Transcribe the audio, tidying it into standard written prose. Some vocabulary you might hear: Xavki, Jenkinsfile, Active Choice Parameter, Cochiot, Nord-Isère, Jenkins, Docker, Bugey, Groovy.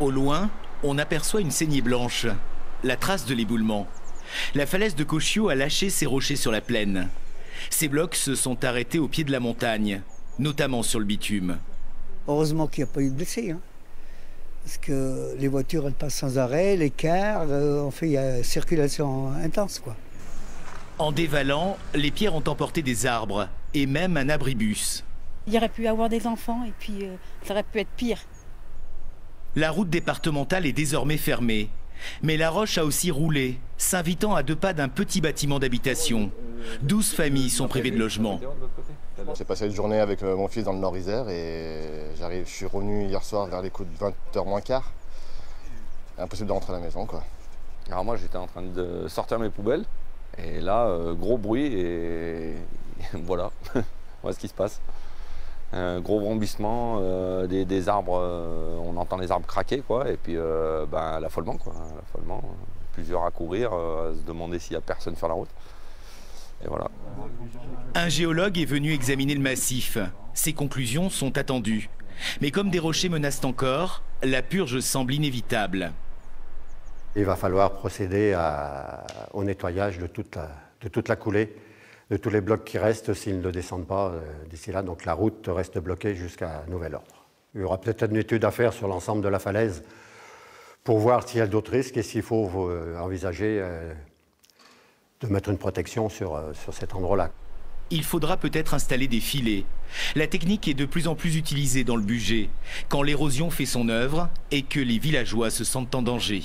Au loin, on aperçoit une saignée blanche, la trace de l'éboulement. La falaise de Cochiot a lâché ses rochers sur la plaine. Ces blocs se sont arrêtés au pied de la montagne, notamment sur le bitume. Heureusement qu'il n'y a pas eu de blessés, hein. Parce que les voitures, elles passent sans arrêt, les cars, il y a circulation intense, quoi. En dévalant, les pierres ont emporté des arbres et même un abribus. Il y aurait pu avoir des enfants et puis ça aurait pu être pire. La route départementale est désormais fermée. Mais la roche a aussi roulé, s'invitant à deux pas d'un petit bâtiment d'habitation. 12 familles sont privées de logement. J'ai passé une journée avec mon fils dans le Nord-Isère et je suis revenu hier soir vers les coups de 20h moins quart. Impossible de rentrer à la maison, quoi. Alors moi j'étais en train de sortir mes poubelles et là gros bruit et voilà, voilà ce qui se passe. Un gros brombissement, des arbres, on entend les arbres craquer, quoi, et puis l'affolement, quoi, l'affolement. Plusieurs à courir, à se demander s'il n'y a personne sur la route. Et voilà. Un géologue est venu examiner le massif. Ses conclusions sont attendues. Mais comme des rochers menacent encore, la purge semble inévitable. Il va falloir procéder au nettoyage de toute la coulée, de tous les blocs qui restent s'ils ne descendent pas d'ici là. Donc la route reste bloquée jusqu'à nouvel ordre. Il y aura peut-être une étude à faire sur l'ensemble de la falaise pour voir s'il y a d'autres risques et s'il faut envisager de mettre une protection sur cet endroit-là. Il faudra peut-être installer des filets. La technique est de plus en plus utilisée dans le Bugey, quand l'érosion fait son œuvre et que les villageois se sentent en danger.